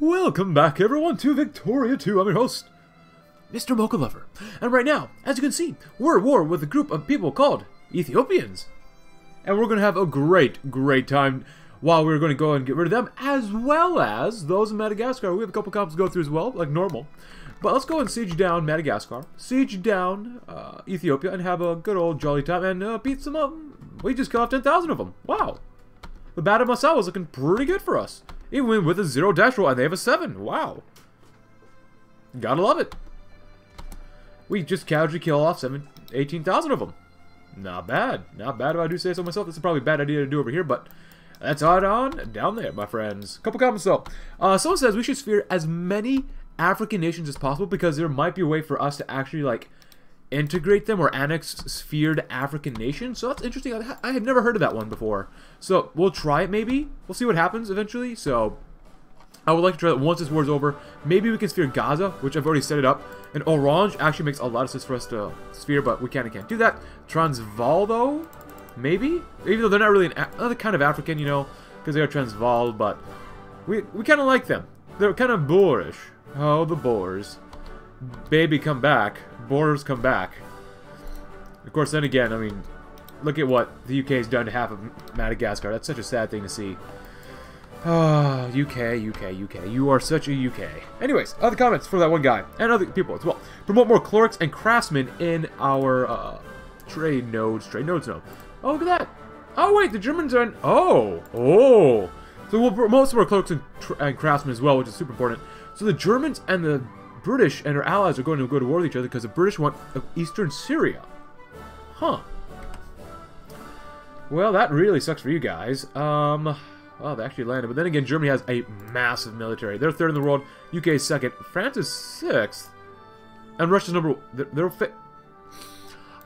Welcome back, everyone, to Victoria 2. I'm your host, Mr. Mocha Lover. And right now, as you can see, we're at war with a group of people called Ethiopians. And we're going to have a great time while we're going to go and get rid of them, as well as those in Madagascar. We have a couple cops to go through as well, like normal. But let's go and siege down Madagascar, siege down Ethiopia, and have a good old jolly time and beat some up. We just killed off 10,000 of them. Wow. The Battle of Massawa is looking pretty good for us. Even with a 0-dash roll, and they have a 7. Wow. Gotta love it. We just casually kill off 18,000 of them. Not bad. Not bad if I do say so myself. This is probably a bad idea to do over here, but that's odd on down there, my friends. Couple comments, though. Someone says we should sphere as many African nations as possible because there might be a way for us to actually, like, integrate them or annex sphered African nations. So that's interesting. I had never heard of that one before. So we'll try it maybe. We'll see what happens eventually. So I would like to try that once this war's over. Maybe we can sphere Gaza, which I've already set it up. And Orange actually makes a lot of sense for us to sphere, but we can't do that. Transvaal though, maybe? Even though they're not really another kind of African, you know, because they are Transvaal, but we kind of like them. They're kind of Boerish. Oh, the Boers. Baby, come back. Borders come back. Of course, then again, I mean, look at what the UK has done to half of Madagascar. That's such a sad thing to see. Ah, UK. You are such a UK. Anyways, other comments for that one guy and other people as well. Promote more clerics and craftsmen in our trade nodes. Trade nodes, no. Oh, look at that. Oh, wait, the Germans are in. Oh. So we'll promote some more clerics and craftsmen as well, which is super important. So the Germans and the British and our allies are going to go to war with each other because the British want eastern Syria. Huh. Well, that really sucks for you guys. Well, they actually landed. But then again, Germany has a massive military. They're third in the world. UK is second. France is sixth. And Russia's number one.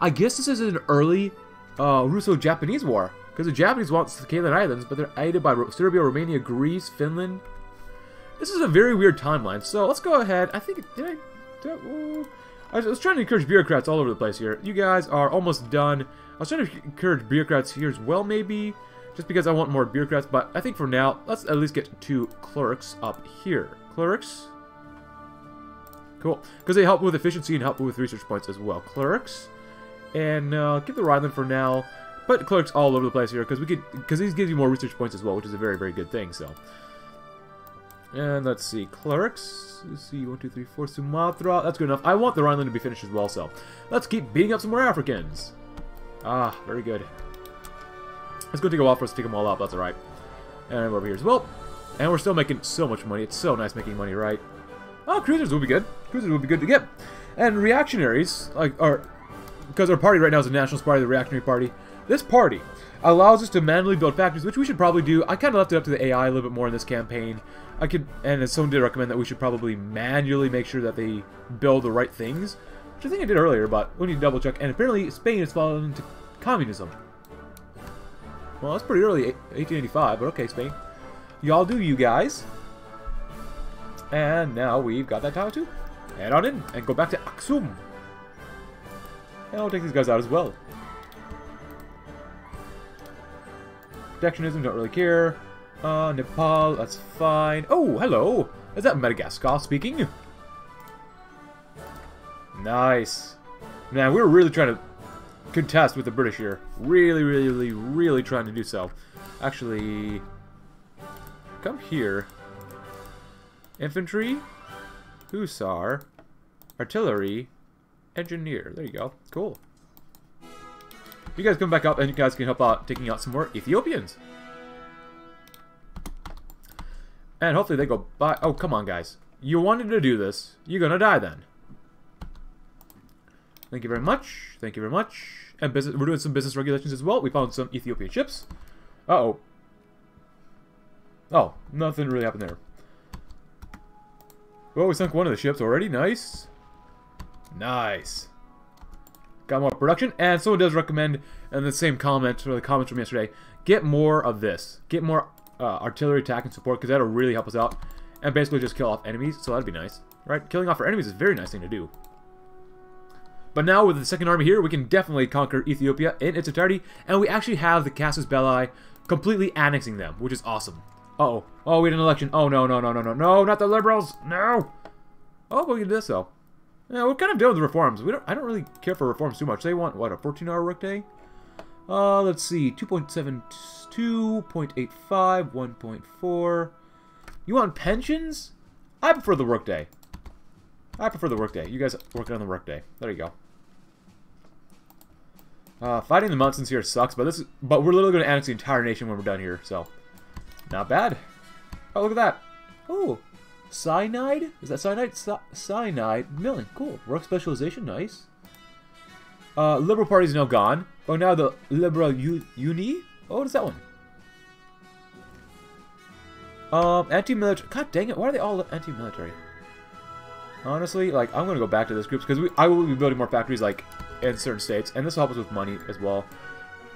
I guess this is an early Russo-Japanese war. Because the Japanese want the Cayman Islands, but they're aided by Serbia, Romania, Greece, Finland. This is a very weird timeline, so let's go ahead. I think I was trying to encourage bureaucrats all over the place here. You guys are almost done. I was trying to encourage bureaucrats here as well, maybe, just because I want more bureaucrats. But I think for now, let's at least get 2 clerks up here. Clerks, cool, because they help with efficiency and help with research points as well. Clerks, and give the Rhineland for now, but clerks all over the place here because these give you more research points as well, which is a very good thing. So. And let's see, clerics, let's see, 1, 2, 3, 4, Sumatra, that's good enough. I want the Rhineland to be finished as well, so let's keep beating up some more Africans. Ah, very good. It's going to take a while for us to take them all up, that's alright. And we're over here as well. And we're still making so much money, it's so nice making money, right? Oh, cruisers will be good. Cruisers will be good to get. And reactionaries, like, because our party right now is the Nationalist Party, the Reactionary Party. This party allows us to manually build factories, which we should probably do. I kind of left it up to the AI a little bit more in this campaign. And someone did recommend that we should probably manually make sure that they build the right things, which I think I did earlier, but we need to double check. And apparently Spain has fallen into communism. Well, that's pretty early, 1885, but okay, Spain. Y'all do you guys. And now we've got that tower too. Head on in and go back to Aksum. And I'll take these guys out as well. Protectionism, don't really care. Nepal, that's fine. Oh, hello! Is that Madagascar speaking? Nice. Man, we're really trying to contest with the British here. Really trying to do so. Actually, come here. Infantry, Hussar, Artillery, Engineer. There you go. Cool. You guys come back up and you guys can help out taking out some more Ethiopians. And hopefully they go by. Oh, come on, guys. You wanted to do this. You're going to die then. Thank you very much. Thank you very much. And business, we're doing some business regulations as well. We found some Ethiopian ships. Uh-oh. Oh, nothing really happened there. Well, we sunk one of the ships already. Nice. Nice. Got more production, and someone does recommend, and the same comment, or the comments from yesterday, get more of this. Get more artillery attack and support, because that'll really help us out, and basically just kill off enemies, so that'd be nice, right? Killing off our enemies is a very nice thing to do. But now, with the second army here, we can definitely conquer Ethiopia in its entirety, and we actually have the Casus Belli completely annexing them, which is awesome. Uh-oh. Oh, we had an election. Oh, no, no, no, no, no. No, not the Liberals. No. Oh, we can do this, though. Yeah, we're kind of done with the reforms. I don't really care for reforms too much. They want, what, a 14-hour workday? Let's see. 2.72, 0.85, 1.4. You want pensions? I prefer the workday. I prefer the workday. You guys working on the workday. There you go. Fighting the mountains here sucks, but but we're literally going to annex the entire nation when we're done here, so not bad. Oh, look at that. Oh, cyanide? Is that cyanide? Cyanide milling. Cool. Work specialization. Nice. Liberal Party is now gone. Oh, now the Liberal Uni? Oh, what is that one? Anti-military. God dang it. Why are they all anti-military? Honestly, like, I'm going to go back to this group because I will be building more factories, like, in certain states, and this will help us with money as well.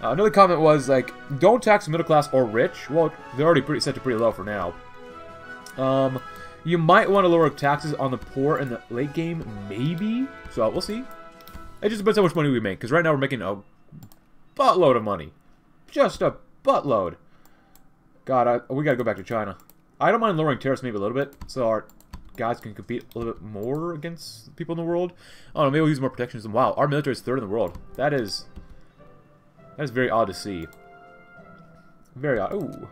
Another comment was, like, don't tax middle class or rich. Well, they're already set to pretty low for now. You might want to lower taxes on the poor in the late game, maybe. So, we'll see. It just depends how much money we make, because right now we're making a buttload of money. Just a buttload. God, we got to go back to China. I don't mind lowering tariffs maybe a little bit, so our guys can compete a little bit more against people in the world. I don't know, maybe we'll use more protectionism. Wow, our military is third in the world. That is very odd to see. Very odd. Ooh.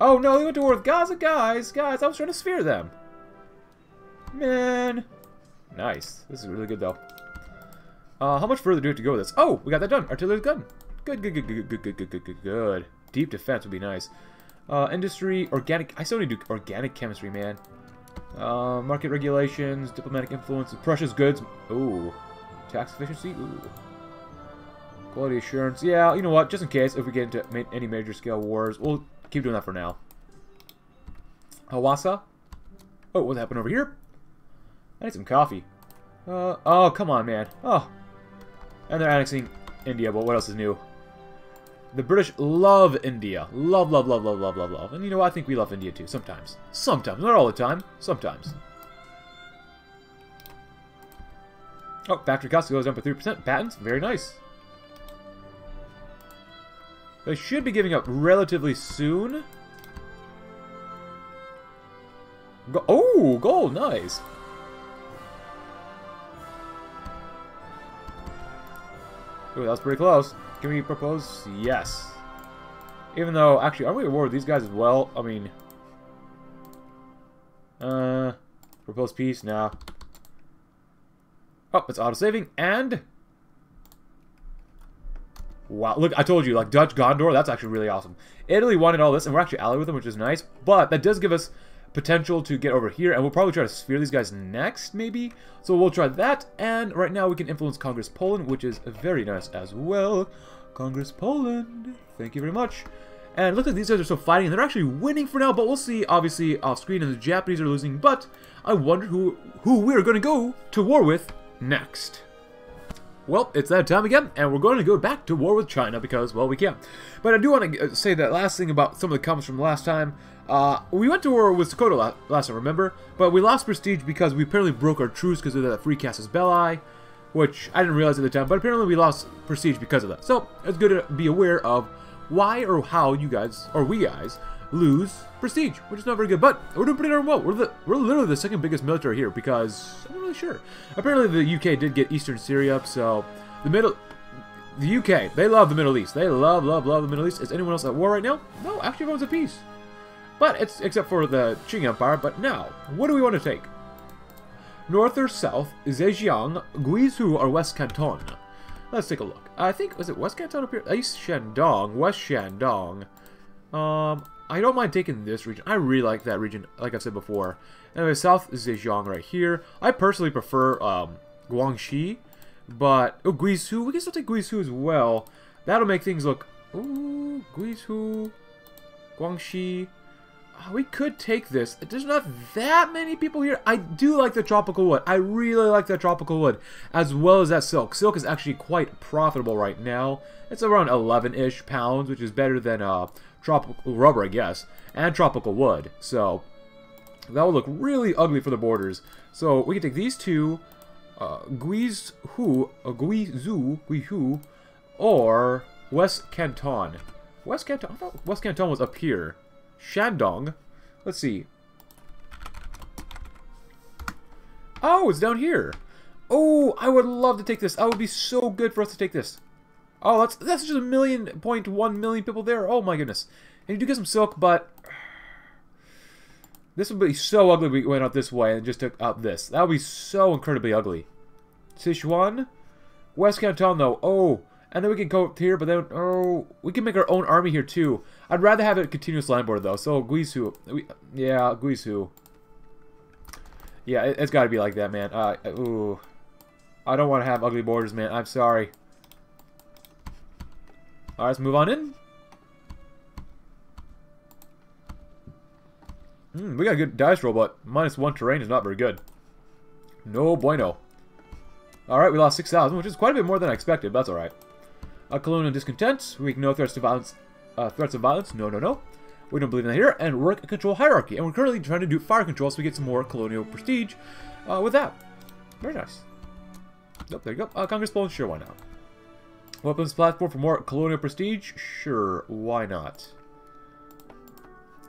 Oh no, they went to war with Gaza, guys! Guys, I was trying to sphere them! Man! Nice. This is really good, though. How much further do we have to go with this? Oh, we got that done! Artillery's gun! Good, good, good, good, good, good, good, good, good, good. Deep defense would be nice. Industry, organic... I still need to do organic chemistry, man. Market regulations, diplomatic influence, Prussia's goods. Ooh. Tax efficiency? Ooh. Quality assurance. Yeah, you know what? Just in case, if we get into any major scale wars, we'll keep doing that for now. Hawassa? Oh, what happened over here? I need some coffee. Oh, come on, man. Oh. And they're annexing India, but what else is new? The British love India. Love, love, love, love, love, love, love. And you know what? I think we love India too. Sometimes. Sometimes. Not all the time. Sometimes. Oh, factory cost goes down by 3%. Patents. Very nice. They should be giving up relatively soon. Oh, gold. Nice. Ooh, that was pretty close. Can we propose? Yes. Even though, actually, aren't we at war with these guys as well? I mean... propose peace? Nah. Oh, it's auto-saving, and... Wow, look, I told you, like, Dutch Gondor, that's actually really awesome. Italy wanted all this, and we're actually allied with them, which is nice, but that does give us potential to get over here, and we'll probably try to sphere these guys next, maybe? So we'll try that, and right now we can influence Congress Poland, which is very nice as well. Congress Poland, thank you very much. And look, like these guys are still fighting, and they're actually winning for now, but we'll see, obviously, off-screen, and the Japanese are losing, but I wonder who we're going to go to war with next. Well, it's that time again, and we're going to go back to war with China because, well, we can't. But I do want to say that last thing about some of the comments from last time. We went to war with Sokoto last time, remember? But we lost prestige because we apparently broke our truce because of that free Casus Belli, which I didn't realize at the time, but apparently we lost prestige because of that. So, it's good to be aware of why or how you guys, or we guys, lose prestige, which is not very good, but we're doing pretty darn well. We're literally the second biggest military here because I'm not really sure. Apparently the UK did get Eastern Syria, so the UK, they love the Middle East. They love, love, love the Middle East. Is anyone else at war right now? No, actually everyone's at peace. But it's except for the Qing Empire. But now, what do we want to take? North or south? Zhejiang, Guizhou, or West Canton? Let's take a look. I think was it West Canton up here? East Shandong, West Shandong. I don't mind taking this region. I really like that region, like I've said before. Anyway, south is Zhejiang right here. I personally prefer Guangxi, but... Oh, Guizhou. We can still take Guizhou as well. That'll make things look... Ooh, Guizhou, Guangxi. Oh, we could take this. There's not that many people here. I do like the tropical wood. I really like that tropical wood, as well as that silk. Silk is actually quite profitable right now. It's around 11-ish pounds, which is better than... tropical rubber, I guess, and tropical wood. So that would look really ugly for the borders. So we can take these two, Guizhou, or West Canton. West Canton. I thought West Canton was up here. Shandong. Let's see. Oh, it's down here. Oh, I would love to take this. That would be so good for us to take this. Oh, that's just 1.1 million people there. Oh my goodness. And you do get some silk, but this would be so ugly if we went out this way and just took out this. That would be so incredibly ugly. Sichuan? West Canton, though. Oh, and then we can go up here, but then, oh, we can make our own army here, too. I'd rather have a continuous line border, though. So, Guizhou. Yeah, Guizhou. Yeah, it's got to be like that, man. Ooh. I don't want to have ugly borders, man. I'm sorry. Alright, let's move on in. We got a good dice roll, but -1 terrain is not very good. No bueno. Alright, we lost 6,000, which is quite a bit more than I expected, but that's alright. Colonial discontent. We ignore threats to violence. No, no, no. We don't believe in that here. And work control hierarchy. And we're currently trying to do fire control so we get some more colonial prestige with that. Very nice. Oh, there you go. Congress Poland, sure, why not? Weapons platform for more colonial prestige? Sure, why not?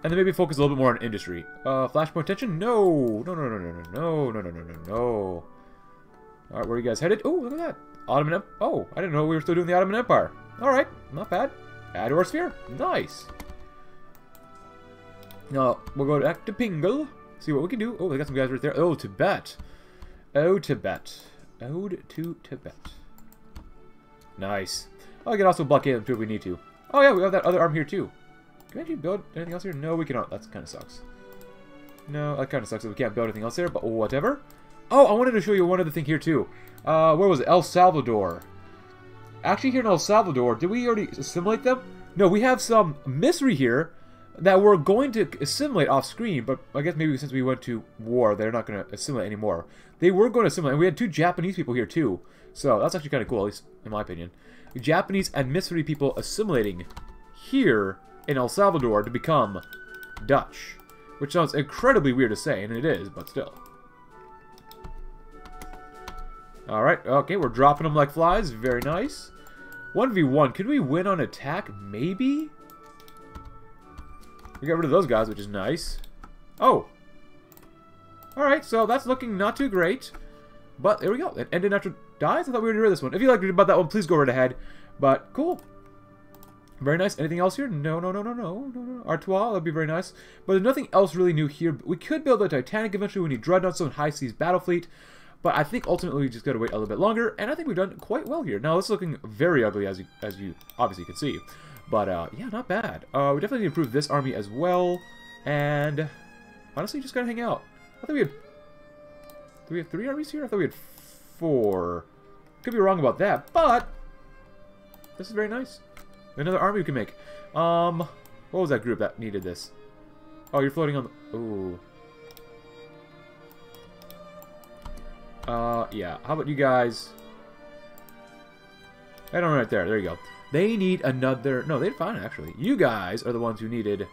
And then maybe focus a little bit more on industry. Flashpoint tension? No! No, no, no, no, no, no, no, no, no, no, no. Alright, where are you guys headed? Oh, look at that. Ottoman Empire. Oh, I didn't know we were still doing the Ottoman Empire. Alright, not bad. Add to our sphere. Nice. Now, we'll go back to Pingal. See what we can do. Oh, they got some guys right there. Oh, Tibet. Oh, Tibet. Ode to Tibet. Nice. Oh, I can also blockade them too if we need to. Oh, yeah, we have that other arm here too. Can we actually build anything else here? No, we cannot. That kind of sucks. No, that kind of sucks that we can't build anything else there, but whatever. Oh, I wanted to show you one other thing here too. Where was it? El Salvador. Actually, here in El Salvador, did we already assimilate them? No, we have some misery here that we're going to assimilate off screen, but I guess maybe since we went to war, they're not going to assimilate anymore. They were going to assimilate, and we had 2 Japanese people here too, so that's actually kind of cool, at least in my opinion. Japanese and Missouri people assimilating here in El Salvador to become Dutch, which sounds incredibly weird to say, and it is, but still. Alright, okay, we're dropping them like flies, very nice. 1v1, could we win on attack? Maybe? We got rid of those guys, which is nice. Oh! Alright, so that's looking not too great. But there we go. It ended after dies? I thought we were going to hear this one. If you'd like to read about that one, please go right ahead. But, cool. Very nice. Anything else here? No, no, no, no, no, no, no. Artois, that would be very nice. But there's nothing else really new here. We could build a Titanic eventually. We need dreadnoughts and high seas battle fleet. But I think ultimately we just got to wait a little bit longer. And I think we've done quite well here. Now, it's looking very ugly, as you obviously can see. But, yeah, not bad. We definitely need to improve this army as well. And, honestly, just gotta hang out. I thought we had... Do we have 3 armies here? I thought we had 4. Could be wrong about that, but... This is very nice. Another army we can make. What was that group that needed this? Oh, you're floating on the... Ooh. Yeah. How about you guys... Right on right there. There you go. They need another... No, they're fine, actually. You guys are the ones who needed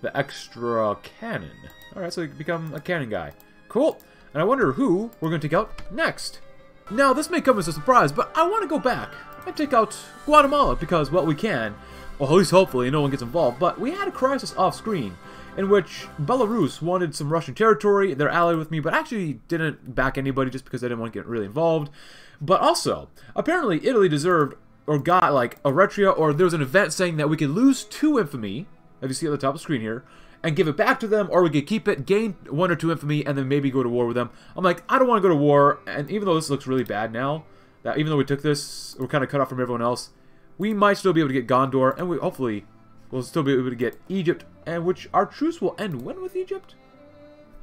the extra cannon. Alright, so you can become a cannon guy. Cool. And I wonder who we're going to take out next. Now, this may come as a surprise, but I want to go back and take out Guatemala because, well, we can. Well, at least hopefully no one gets involved, but we had a crisis off-screen in which Belarus wanted some Russian territory. They're allied with me, but actually didn't back anybody just because they didn't want to get really involved. But also, apparently Italy deserved... or got, like, a Eretria, or there was an event saying that we could lose 2 infamy, as you see at the top of the screen here, and give it back to them, or we could keep it, gain 1 or 2 infamy, and then maybe go to war with them. I'm like, I don't want to go to war, and even though this looks really bad now, that even though we took this, we're kind of cut off from everyone else, we might still be able to get Gondor, and we hopefully will still be able to get Egypt, and which our truce will end when with Egypt?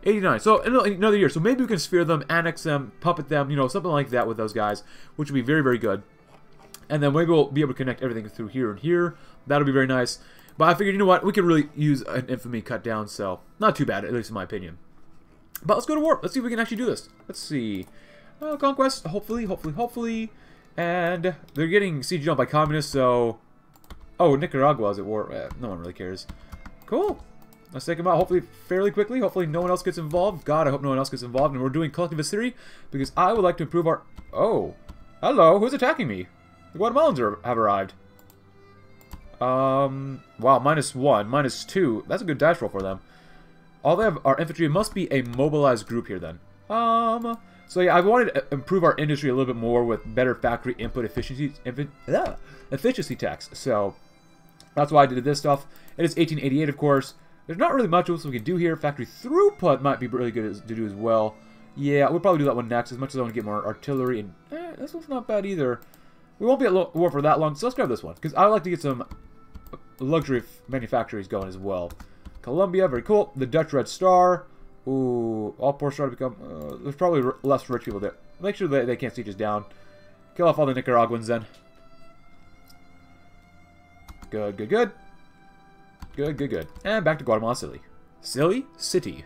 89, so another year, so maybe we can sphere them, annex them, puppet them, you know, something like that with those guys, which would be very, very good. And then maybe we'll be able to connect everything through here and here. That'll be very nice. But I figured, you know what? We could really use an infamy cut down, so not too bad, at least in my opinion. But let's go to war. Let's see if we can actually do this. Let's see. Conquest, hopefully, hopefully, hopefully. And they're getting sieged on by communists, so... Oh, Nicaragua is at war. No one really cares. Cool. Let's take them out, hopefully, fairly quickly. Hopefully, no one else gets involved. God, I hope no one else gets involved. And we're doing collectivist theory because I would like to improve our... Oh. Hello, who's attacking me? The Guatemalans have arrived. Wow, -1, -2. That's a good dash roll for them. All they have are infantry. It must be a mobilized group here then. So yeah, I wanted to improve our industry a little bit more with better factory input efficiency tax. So that's why I did this stuff. It is 1888, of course. There's not really much else we can do here. Factory throughput might be really good to do as well. Yeah, we'll probably do that one next, as much as I want to get more artillery. And this one's not bad either. We won't be at war for that long, so let's grab this one, because I like to get some luxury manufactories going as well. Colombia, very cool. The Dutch Red Star. Ooh, all poor stars become... there's probably less rich people there. Make sure that they can't siege us down. Kill off all the Nicaraguans then. Good, good, good. Good, good, good. And back to Guatemala City. City.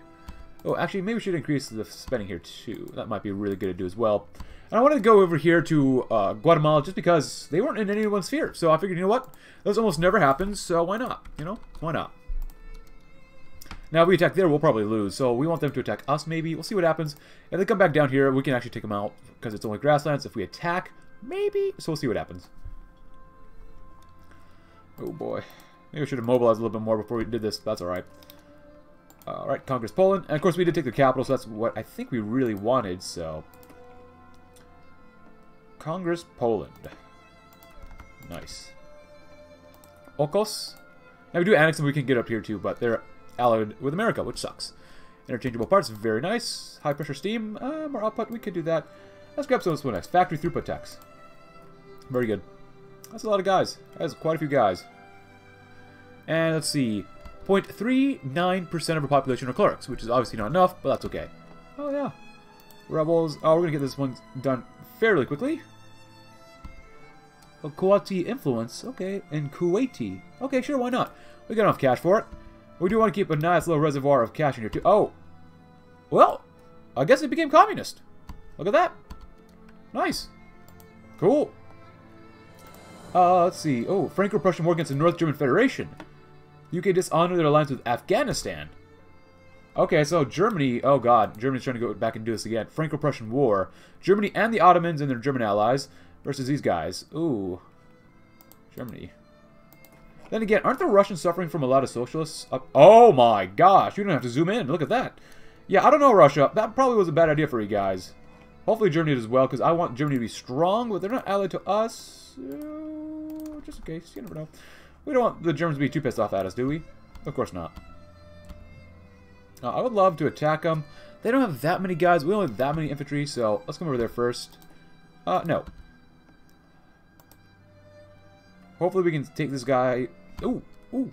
Oh, actually, maybe we should increase the spending here, too. That might be really good to do as well. And I wanted to go over here to Guatemala just because they weren't in anyone's sphere. So I figured, you know what? This almost never happens, so why not? You know? Why not? Now, if we attack there, we'll probably lose. So we want them to attack us, maybe. We'll see what happens. If they come back down here, we can actually take them out because it's only grasslands. If we attack, maybe. So we'll see what happens. Oh, boy. Maybe we should have mobilized a little bit more before we did this. That's all right. All right, conquers Poland. And, of course, we did take the capital, so that's what I think we really wanted, so... Congress Poland. Nice. Okos. Now, we do annex them, we can get up here, too, but they're allied with America, which sucks. Interchangeable parts, very nice. High-pressure steam, more output, we could do that. Let's grab some of this one next. Factory throughput tax. Very good. That's a lot of guys. That's quite a few guys. And, let's see... 0.39% of our population are clerics, which is obviously not enough, but that's okay. Oh, yeah. Rebels. Oh, we're going to get this one done fairly quickly. Oh, Kuwaiti influence. Okay. And Kuwaiti. Okay, sure, why not? We got enough cash for it. We do want to keep a nice little reservoir of cash in here, too. Oh. Well, I guess it became communist. Look at that. Nice. Cool. Let's see. Oh, Franco-Prussian War against the North German Federation. UK dishonor their alliance with Afghanistan. Okay, so Germany... Oh, God. Germany's trying to go back and do this again. Franco-Prussian War. Germany and the Ottomans and their German allies versus these guys. Ooh. Germany. Then again, aren't the Russians suffering from a lot of socialists? Oh, my gosh. You don't have to zoom in. Look at that. Yeah, I don't know, Russia. That probably was a bad idea for you guys. Hopefully Germany does well, because I want Germany to be strong, but they're not allied to us. Just in case. You never know. We don't want the Germans to be too pissed off at us, do we? Of course not. I would love to attack them. They don't have that many guys. We don't have that many infantry, so let's come over there first. No. Hopefully we can take this guy... Ooh, ooh.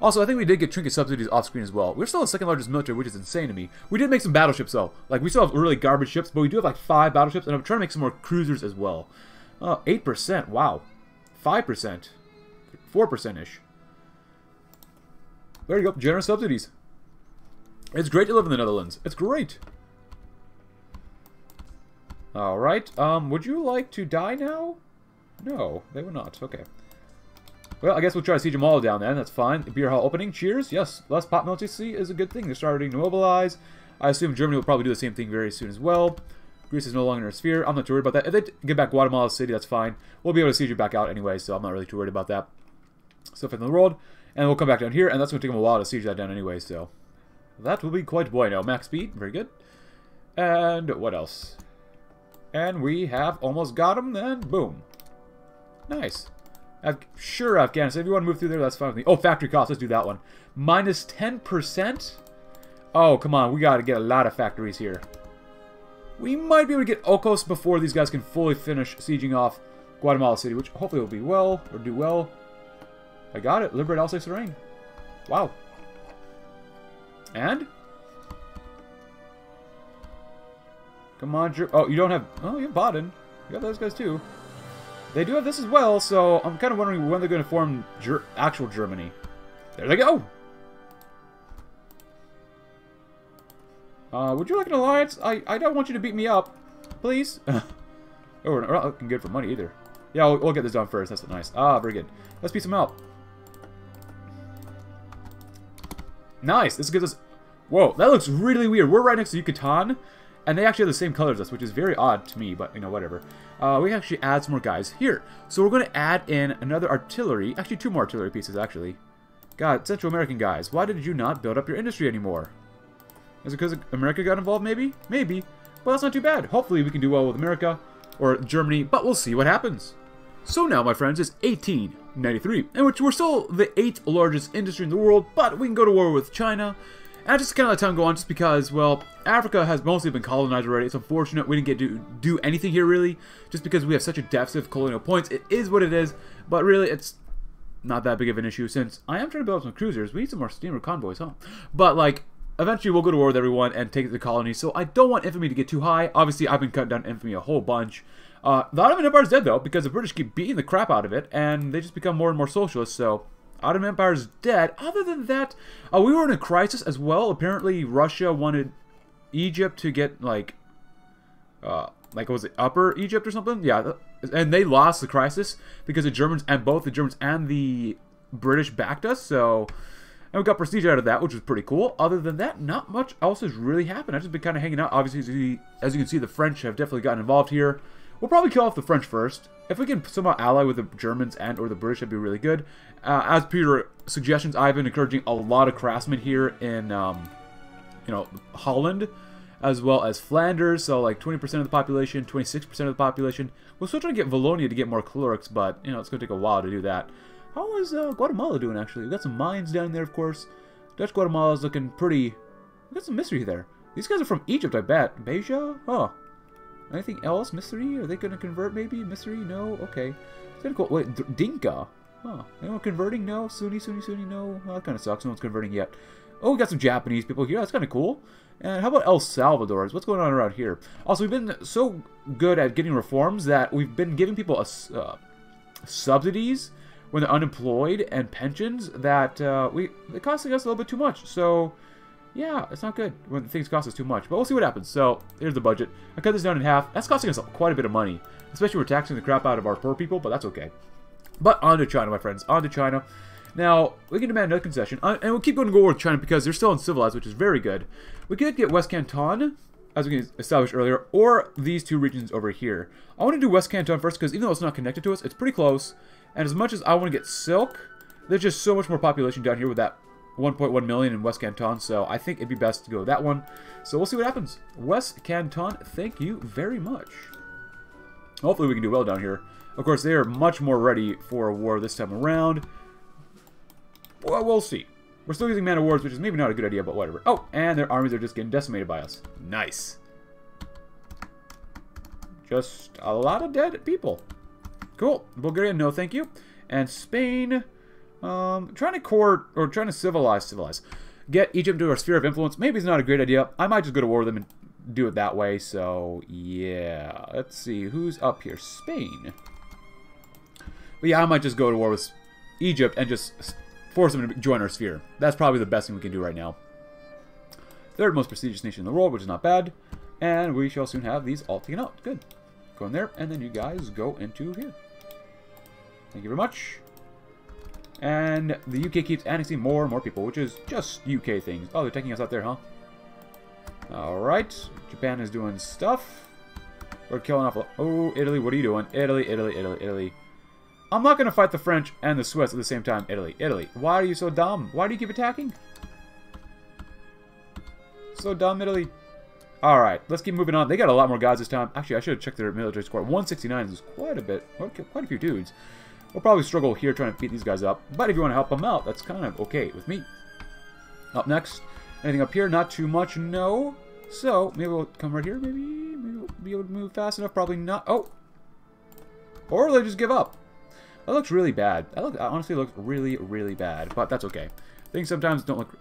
Also, I think we did get trinket subsidies off-screen as well. We're still the second largest military, which is insane to me. We did make some battleships, though. Like, we still have really garbage ships, but we do have, like, 5 battleships, and I'm trying to make some more cruisers as well. 8%. Wow. 5%. 4%-ish. There you go. Generous subsidies. It's great to live in the Netherlands. It's great. Alright. Would you like to die now? No, they would not. Okay. Well, I guess we'll try to siege them all down then. That's fine. Beer hall opening. Cheers. Yes. Less pop militancy is a good thing. They're starting to mobilize. I assume Germany will probably do the same thing very soon as well. Greece is no longer in our sphere. I'm not too worried about that. If they get back Guatemala City, that's fine. We'll be able to siege you back out anyway, so I'm not really too worried about that. Stuff in the world, and we'll come back down here, and that's going to take them a while to siege that down anyway, so that will be quite bueno. Max speed, very good. And what else? And we have almost got them, and boom. Nice. Sure, Afghanistan, if you want to move through there, that's fine with me. Oh, factory costs, let's do that one. Minus 10%? Oh, come on, we got to get a lot of factories here. We might be able to get Okos before these guys can fully finish sieging off Guatemala City, which hopefully will be well, or do well. I got it. Liberate Alsace-Lorraine. Wow. And? Come on, oh, you don't have... Oh, you have Baden. You have those guys, too. They do have this as well, so I'm kind of wondering when they're going to form actual Germany. There they go! Would you like an alliance? I don't want you to beat me up. Please? Oh, we're not looking good for money, either. Yeah, we'll get this done first. That's nice. Ah, very good. Let's beat some out. Nice. This gives us... Whoa, that looks really weird. We're right next to Yucatan, And they actually have the same colors as us, which is very odd to me, but, you know, whatever. We can actually add some more guys here. So we're going to add in another artillery. Actually, 2 more artillery pieces, actually. God, Central American guys, why did you not build up your industry anymore? Is it because America got involved, maybe? Maybe. Well, that's not too bad. Hopefully, we can do well with America or Germany, but we'll see what happens. So now, my friends, it's 1893, in which we're still the 8th largest industry in the world, but we can go to war with China. And I just kind of let time go on just because, well, Africa has mostly been colonized already. It's unfortunate we didn't get to do anything here, really, just because we have such a deficit of colonial points. It is what it is, but really, it's not that big of an issue since I am trying to build up some cruisers. We need some more steamer convoys, huh? But, like, eventually we'll go to war with everyone and take the colony, so I don't want infamy to get too high. Obviously, I've been cutting down infamy a whole bunch. The Ottoman Empire is dead, though, because the British keep beating the crap out of it, and they just become more and more socialist, so Ottoman Empire is dead. Other than that, we were in a crisis as well. Apparently, Russia wanted Egypt to get, like, was it Upper Egypt or something? Yeah, and they lost the crisis because the Germans and both the Germans and the British backed us, so... And we got prestige out of that, which was pretty cool. Other than that, not much else has really happened. I've just been kind of hanging out. Obviously, as you can see, the French have definitely gotten involved here. We'll probably kill off the French first. If we can somehow ally with the Germans and or the British, that'd be really good. As Peter suggestions, I've been encouraging a lot of craftsmen here in, you know, Holland, as well as Flanders. So like 20% of the population, 26% of the population. We'll still try to get Wallonia to get more clerics, but you know it's going to take a while to do that. How is Guatemala doing? Actually, we got some mines down there, of course. Dutch Guatemala is looking pretty. We got some mystery there. These guys are from Egypt, I bet. Beja, huh? Anything else? Mystery? Are they going to convert, maybe? Mystery? No? Okay. It's kind of cool. Wait, Dinka. Huh. Anyone converting? No? Sunni? No? Well, that kind of sucks. No one's converting yet. Oh, we got some Japanese people here. That's kind of cool. And how about El Salvador? What's going on around here? Also, we've been so good at getting reforms that we've been giving people subsidies when they're unemployed and pensions that they're costing us a little bit too much. So... yeah, it's not good when things cost us too much, but we'll see what happens. So, here's the budget. I cut this down in half. That's costing us quite a bit of money, especially we're taxing the crap out of our poor people, but that's okay. But on to China, my friends. On to China. Now, we can demand another concession, and we'll keep going to war with China because they're still uncivilized, which is very good. We could get West Canton, as we can establish earlier, or these two regions over here. I want to do West Canton first because even though it's not connected to us, it's pretty close. And as much as I want to get silk, there's just so much more population down here with that 1.1 million in West Canton, so I think it'd be best to go with that one. So we'll see what happens. West Canton, thank you very much. Hopefully we can do well down here. Of course, they are much more ready for a war this time around. Well, we'll see. We're still using man of wars, which is maybe not a good idea, but whatever. Oh, and their armies are just getting decimated by us. Nice. Just a lot of dead people. Cool. Bulgaria, no thank you. And Spain... trying to civilize. Get Egypt to our sphere of influence. Maybe it's not a great idea. I might just go to war with them and do it that way. So, yeah. Let's see. Who's up here? Spain. But yeah, I might just go to war with Egypt and just force them to join our sphere. That's probably the best thing we can do right now. Third most prestigious nation in the world, which is not bad. And we shall soon have these all taken out. Good. Go in there. And then you guys go into here. Thank you very much. And the UK keeps annexing more and more people, which is just UK things. Oh, they're taking us out there, huh? Alright. Japan is doing stuff. We're killing off... oh, Italy, what are you doing? Italy. I'm not going to fight the French and the Swiss at the same time. Italy. Why are you so dumb? Why do you keep attacking? So dumb, Italy. Alright, let's keep moving on. They got a lot more guys this time. Actually, I should have checked their military score. 169 is quite a bit. Quite a few dudes. We'll probably struggle here trying to beat these guys up. But if you want to help them out, that's kind of okay with me. Up next. Anything up here? Not too much. No. So, maybe we'll come right here. Maybe we'll be able to move fast enough. Probably not. Oh. Or they'll just give up. That looks really bad. That honestly looks really, really bad. But that's okay. Things sometimes don't look...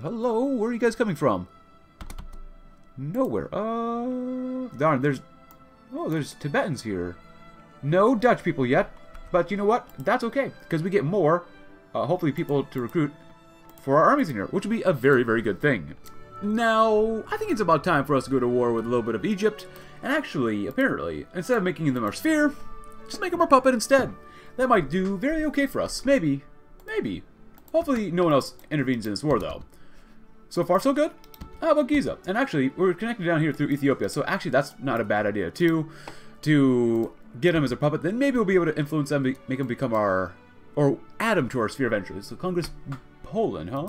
hello? Where are you guys coming from? Nowhere. Darn, there's... oh, there's Tibetans here. No Dutch people yet. But you know what? That's okay, because we get more, hopefully, people to recruit for our armies in here, which would be a very, very good thing. Now, I think it's about time for us to go to war with a little bit of Egypt, and actually, apparently, instead of making them our sphere, just make them our puppet instead. That might do very okay for us. Maybe. Hopefully, no one else intervenes in this war, though. So far, so good. How about Giza? And actually, we're connected down here through Ethiopia, so actually that's not a bad idea too. To get him as a puppet, then maybe we'll be able to influence them, make him become our... or add him to our sphere of interest. So Congress Poland, huh?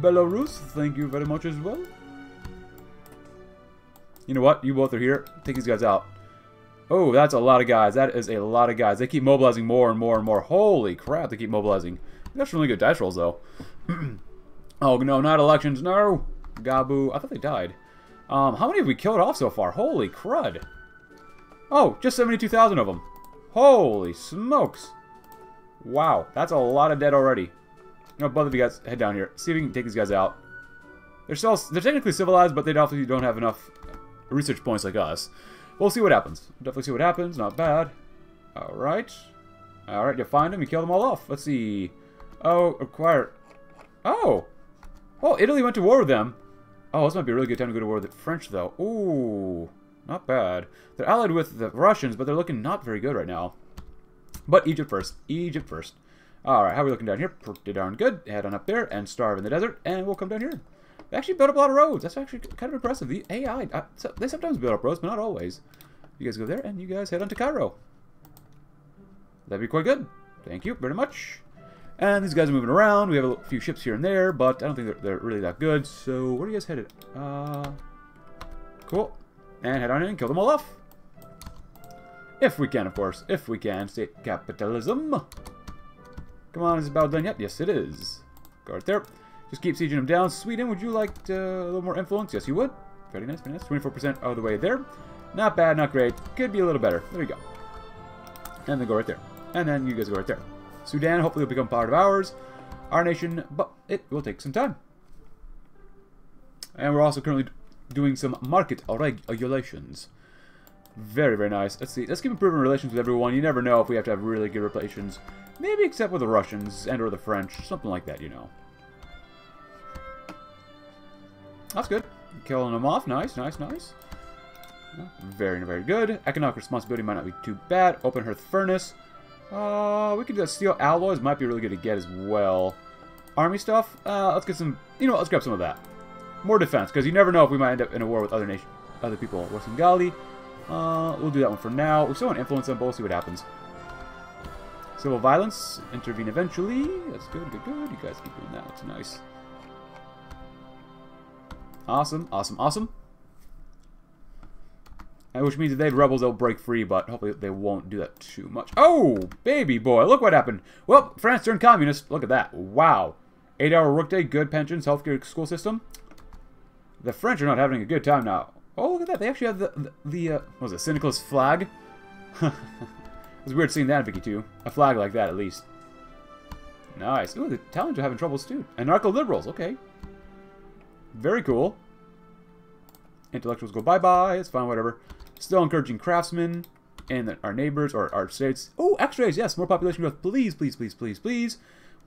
Belarus, thank you very much as well. You know what? You both are here. Take these guys out. Oh, that's a lot of guys. That is a lot of guys. They keep mobilizing more and more and more. Holy crap, they keep mobilizing. That's really good dice rolls, though. Oh, no, not elections. No. Gabu. I thought they died. How many have we killed off so far? Holy crud. Oh, just 72,000 of them. Holy smokes. Wow, that's a lot of dead already. No, both of you guys head down here. See if we can take these guys out. They're technically civilized, but they definitely don't have enough research points like us. We'll see what happens. Definitely see what happens. Not bad. Alright. Alright, you find them. You kill them all off. Let's see. Oh, acquire. Oh! Oh, Italy went to war with them. Oh, this might be a really good time to go to war with the French, though. Ooh, not bad. They're allied with the Russians, but they're looking not very good right now. But Egypt first. Egypt first. Alright, how are we looking down here? Pretty darn good. Head on up there and starve in the desert, and we'll come down here. They actually built up a lot of roads. That's actually kind of impressive. The AI, they sometimes build up roads, but not always. You guys go there, and you guys head on to Cairo. That'd be quite good. Thank you very much. And these guys are moving around. We have a few ships here and there, but I don't think they're really that good. So, where are you guys headed? Cool. And head on in and kill them all off. If we can, of course. If we can. State capitalism. Come on, is it about done yet? Yes, it is. Go right there. Just keep sieging them down. Sweden, would you like to, a little more influence? Yes, you would. Very nice, very nice. 24% all the way there. Not bad, not great. Could be a little better. There we go. And then go right there. And then you guys go right there. Sudan, hopefully, will become part of ours, our nation, but it will take some time. And we're also currently doing some market regulations. Very, very nice. Let's see. Let's keep improving relations with everyone. You never know if we have to have really good relations. Maybe except with the Russians and or the French. Something like that, you know. That's good. Killing them off. Nice, nice, nice. Very, very good. Economic responsibility might not be too bad. Open hearth furnace. We could do that. Steel alloys might be really good to get as well. Army stuff, let's get some, you know, let's grab some of that. More defense, because you never know if we might end up in a war with other nation, other people. Western Gali, we'll do that one for now. We still want to influence them, but we'll see what happens. Civil violence, intervene eventually. That's good, good, good. You guys keep doing that, that's nice. Awesome, awesome, awesome. Which means if they have rebels, they'll break free, but hopefully they won't do that too much. Oh, baby boy, look what happened. Well, France turned communist. Look at that. Wow. 8-hour workday, good pensions, healthcare, school system. The French are not having a good time now. Oh, look at that. They actually have what was it, syndicalist flag? It's weird seeing that in Vicky 2. A flag like that, at least. Nice. Ooh, the Italians are having troubles, too. Anarcho-liberals, okay. Very cool. Intellectuals go bye-bye. It's fine, whatever. Still encouraging craftsmen and our neighbors or our states. Oh, X-rays, yes, more population growth. Please, please, please, please, please.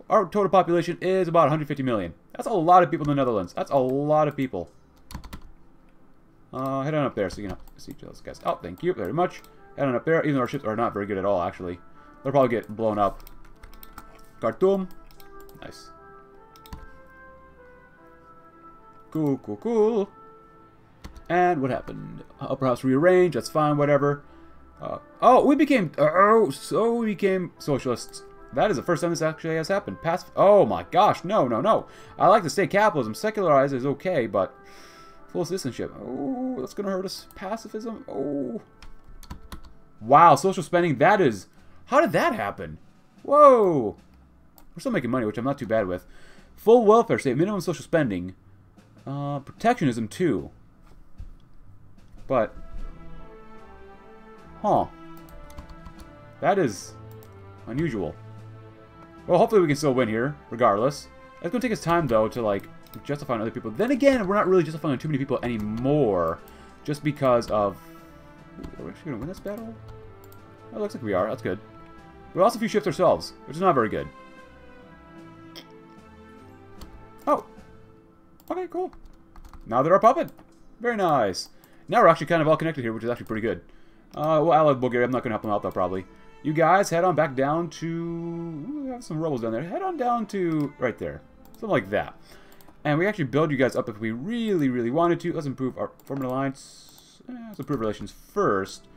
Our total population is about 150 million. That's a lot of people in the Netherlands. That's a lot of people. Head on up there so you can see those guys. Oh, thank you very much. Head on up there, even though our ships are not very good at all, actually. They'll probably get blown up. Khartoum. Nice. Cool, cool, cool. And what happened? Upper house rearranged. That's fine. Whatever. Oh, we became. Oh, so we became socialists. That is the first time this actually has happened. Oh my gosh! No, no, no! I like to say capitalism. Secularized is okay, but full citizenship. Oh, that's gonna hurt us. Pacifism. Oh. Wow, social spending. That is. How did that happen? Whoa. We're still making money, which I'm not too bad with. Full welfare state, minimum social spending. Protectionism too. But, huh, that is unusual. Well, hopefully we can still win here, regardless. It's going to take us time, though, to, like, justify on other people. Then again, we're not really justifying on too many people anymore, just because of... Ooh, are we actually going to win this battle? Well, it looks like we are. That's good. We lost a few ships ourselves, which is not very good. Oh. Okay, cool. Now they're our puppet. Very nice. Now we're actually kind of all connected here, which is actually pretty good. Well, I love Bulgaria. I'm not going to help them out, though, probably. You guys head on back down to... Ooh, we have some rebels down there. Head on down to... Right there. Something like that. And we actually build you guys up if we really, really wanted to. Let's improve our former alliance. Let's improve relations first.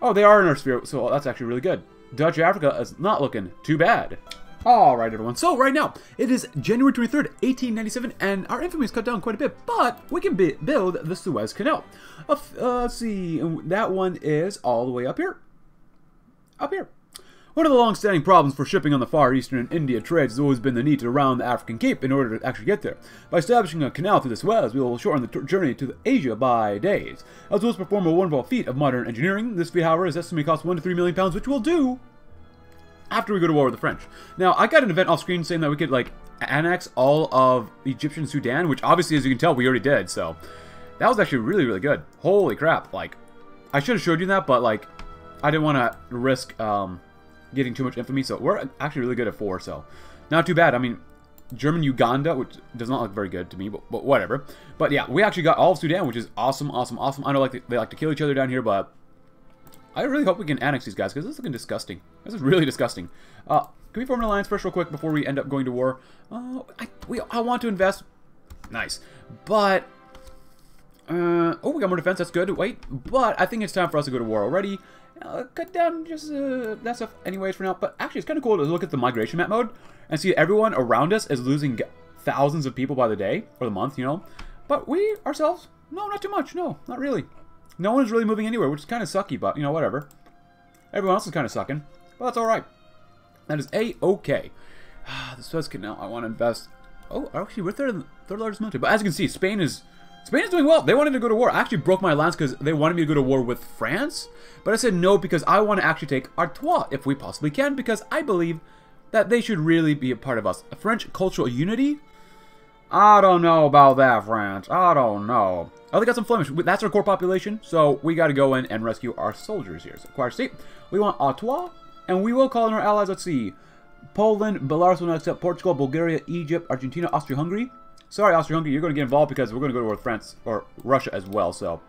Oh, they are in our sphere, so that's actually really good. Dutch Africa is not looking too bad. Alright, everyone. So, right now, it is January 23rd, 1897, and our infamy is cut down quite a bit, but we can build the Suez Canal. Let's see. That one is all the way up here. Up here. One of the long-standing problems for shipping on the Far Eastern and India trades has always been the need to round the African Cape in order to actually get there. By establishing a canal through the Suez, we will shorten the journey to Asia by days. As well as perform a wonderful feat of modern engineering, this feat, however, is estimated to cost £1 to £3 million, which we'll do after we go to war with the French. Now, I got an event off-screen saying that we could, like, annex all of Egyptian Sudan, which obviously, as you can tell, we already did, so that was actually really, really good. Holy crap, like, I should have showed you that, but, like, I didn't want to risk, getting too much infamy, so we're actually really good at 4, so not too bad. I mean, German Uganda, which does not look very good to me, but whatever. But yeah, we actually got all of Sudan, which is awesome, awesome, awesome. I know they like to kill each other down here, but I really hope we can annex these guys, because this is looking disgusting. This is really disgusting. Can we form an alliance first real quick before we end up going to war? I want to invest. Nice. But, oh, we got more defense. That's good. Wait. But I think it's time for us to go to war already. Cut down just that stuff anyways for now. But actually, it's kind of cool to look at the migration map mode and see everyone around us is losing thousands of people by the day or the month, you know. But we ourselves, no, not too much. No, not really. No one's really moving anywhere, which is kind of sucky, but, you know, whatever. Everyone else is kind of sucking. Well, that's all right. That is A-okay. The Suez Canal, I want to invest. Oh, actually, we're third largest military. But as you can see, Spain is doing well. They wanted to go to war. I actually broke my alliance because they wanted me to go to war with France. But I said no because I want to actually take Artois, if we possibly can, because I believe that they should really be a part of us. A French cultural unity? I don't know about that, France. I don't know. Oh, they got some Flemish. That's our core population, so we got to go in and rescue our soldiers here. So, acquire state. We want Artois, and we will call in our allies. Let's see. Poland, Belarus will not accept. Portugal, Bulgaria, Egypt, Argentina, Austria-Hungary. Sorry, Austria-Hungary, you're going to get involved because we're going to go to war with France or Russia as well, so.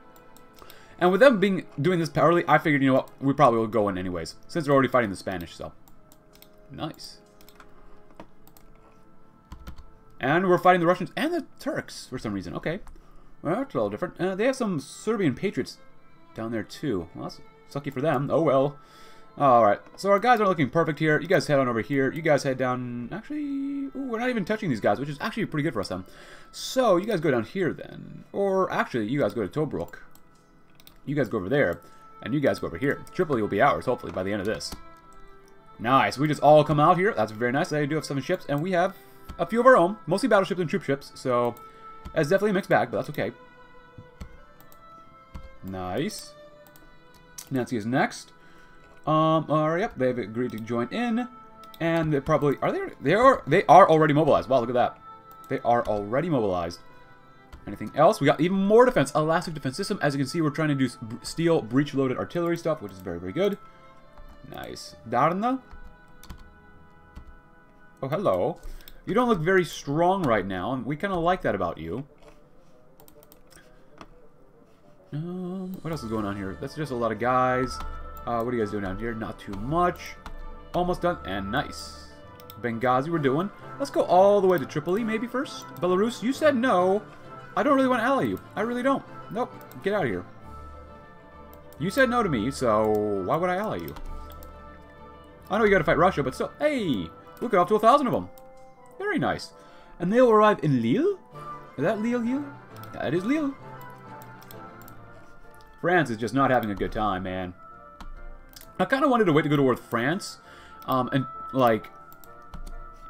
And with them doing this powerly, I figured, you know what, we probably will go in anyways, since they're already fighting the Spanish, so. Nice. And we're fighting the Russians and the Turks for some reason. Okay. Well, that's a little different. They have some Serbian patriots down there, too. Well, that's sucky for them. Oh, well. Alright. So our guys are looking perfect here. You guys head on over here. You guys head down. Actually, ooh, we're not even touching these guys, which is actually pretty good for us, then. So, you guys go down here, then. Or, actually, you guys go to Tobruk. You guys go over there. And you guys go over here. Tripoli will be ours, hopefully, by the end of this. Nice. We just all come out here. That's very nice. They do have 7 ships, and we have a few of our own, mostly battleships and troop ships, so that's definitely a mixed bag, but that's okay. Nice. Nancy is next. Alright, yep, they've agreed to join in, and they probably are they are already mobilized. Wow, look at that. They are already mobilized. Anything else? We got even more defense, elastic defense system. As you can see, we're trying to do steel breech-loaded artillery stuff, which is very, very good. Nice. Darna. Oh, hello. You don't look very strong right now, and we kind of like that about you. What else is going on here? That's just a lot of guys. What are you guys doing down here? Not too much. Almost done. And nice. Benghazi we're doing. Let's go all the way to Tripoli maybe first. Belarus, you said no. I don't really want to ally you. I really don't. Nope. Get out of here. You said no to me, so why would I ally you? I know you got to fight Russia, but still. Hey! We'll get off to 1,000 of them. Very nice. And they'll arrive in Lille? Is that Lille here? That is Lille. France is just not having a good time, man. I kind of wanted to wait to go to war with France. And, like,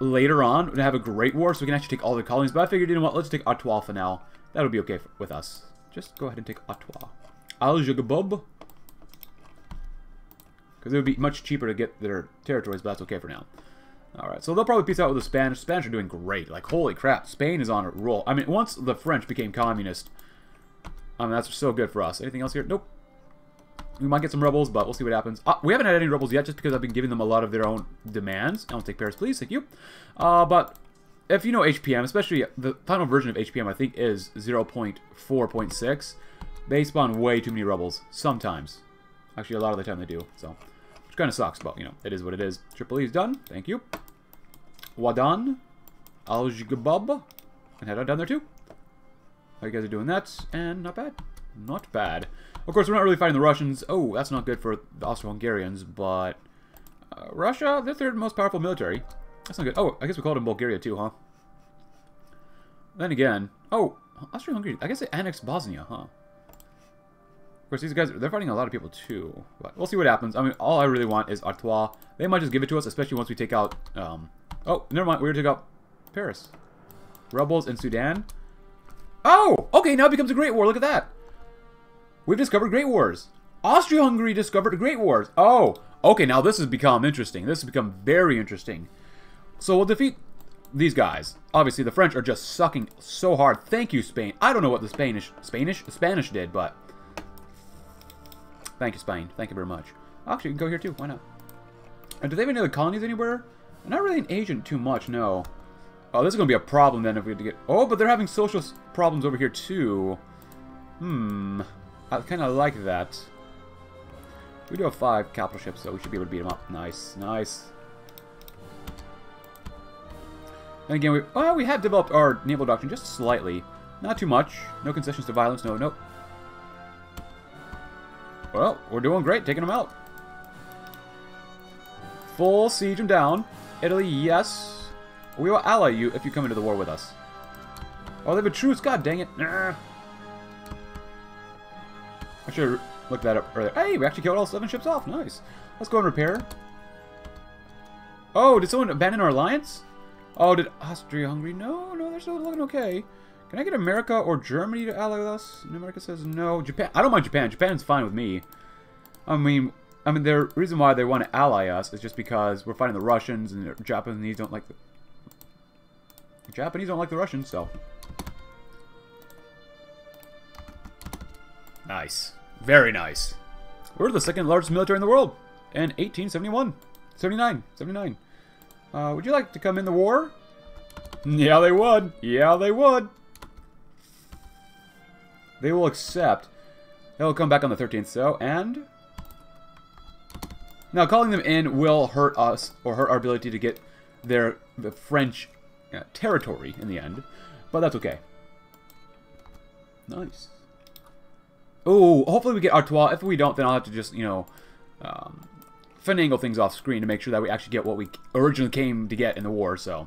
later on, to have a great war so we can actually take all the colonies. But I figured, you know what, let's take Artois for now. That'll be okay with us. Just go ahead and take Artois. Al Jaghbub. Because it would be much cheaper to get their territories, but that's okay for now. Alright, so they'll probably peace out with the Spanish. Spanish are doing great. Like, holy crap, Spain is on a roll. I mean, once the French became communist, I mean, that's so good for us. Anything else here? Nope. We might get some rebels, but we'll see what happens. We haven't had any rebels yet, just because I've been giving them a lot of their own demands. I don't take Paris, please. Thank you. But if you know HPM, especially the final version of HPM, I think, is 0.4.6. They spawn way too many rebels. Sometimes. Actually, a lot of the time they do, so. Kind of sucks, but, you know, it is what it is. Tripoli is done. Thank you. Wadan. Al Jaghbub. and head on down there too. How you guys are doing that, and not bad. Not bad. Of course, we're not really fighting the Russians. Oh, that's not good for the Austro-Hungarians, but... Russia, the third most powerful military. That's not good. Oh, I guess we called them Bulgaria too, huh? Then again... Oh, Austria-Hungary. I guess they annexed Bosnia, huh? Of course, these guys, they're fighting a lot of people too. But we'll see what happens. I mean, all I really want is Artois. They might just give it to us, especially once we take out... Oh, never mind. We're going to take out Paris. Rebels in Sudan. Oh! Okay, now it becomes a Great War. Look at that. We've discovered Great Wars. Austria-Hungary discovered Great Wars. Oh, okay, now this has become interesting. This has become very interesting. So we'll defeat these guys. Obviously, the French are just sucking so hard. Thank you, Spain. I don't know what the Spanish did, but... Thank you, Spain. Thank you very much. Actually, you can go here, too. Why not? And do they have any other colonies anywhere? Not really an Asian too much, no. Oh, this is going to be a problem, then, if we have to get... Oh, but they're having social problems over here, too. Hmm... I kind of like that. We do have 5 capital ships, so we should be able to beat them up. Nice, nice. And again, we have developed our naval doctrine just slightly. Not too much. No concessions to violence. No, nope. Well, we're doing great. Taking them out. Full siege them down. Italy, yes. We will ally you if you come into the war with us. Oh, they have a truce. God dang it. Nah. I should have looked that up earlier. Hey, we actually killed all 7 ships off. Nice. Let's go and repair. Oh, did someone abandon our alliance? Oh, did Austria-Hungary? No, no, they're still looking okay. Can I get America or Germany to ally with us? And America says no. Japan. I don't mind Japan. Japan's fine with me. I mean, the reason why they want to ally us is just because we're fighting the Russians, and the Japanese don't like the Russians, so. Nice. Very nice. We're the second largest military in the world. In 1871. 79. 79. Would you like to come in the war? Yeah, they would. Yeah, they would. They will accept. They'll come back on the 13th, so, and... Now, calling them in will hurt us, or hurt our ability to get the French territory in the end. But that's okay. Nice. Oh, hopefully we get Artois. If we don't, then I'll have to just, you know, finagle things off screen to make sure that we actually get what we originally came to get in the war, so.